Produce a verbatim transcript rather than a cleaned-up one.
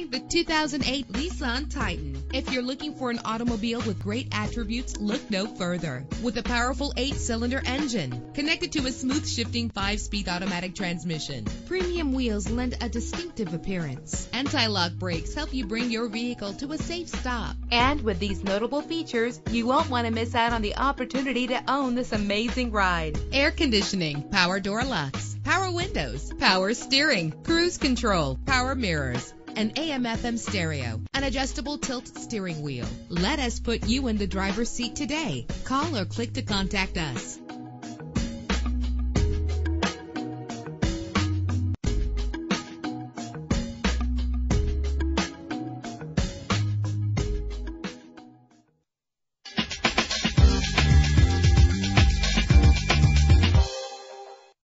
Drive the two thousand eight Nissan Titan. If you're looking for an automobile with great attributes, look no further. With a powerful eight-cylinder engine connected to a smooth shifting five-speed automatic transmission, premium wheels lend a distinctive appearance. Anti-lock brakes help you bring your vehicle to a safe stop. And with these notable features, you won't want to miss out on the opportunity to own this amazing ride. Air conditioning, power door locks, power windows, power steering, cruise control, power mirrors, an A M F M stereo, an adjustable tilt steering wheel. Let us put you in the driver's seat today. Call or click to contact us.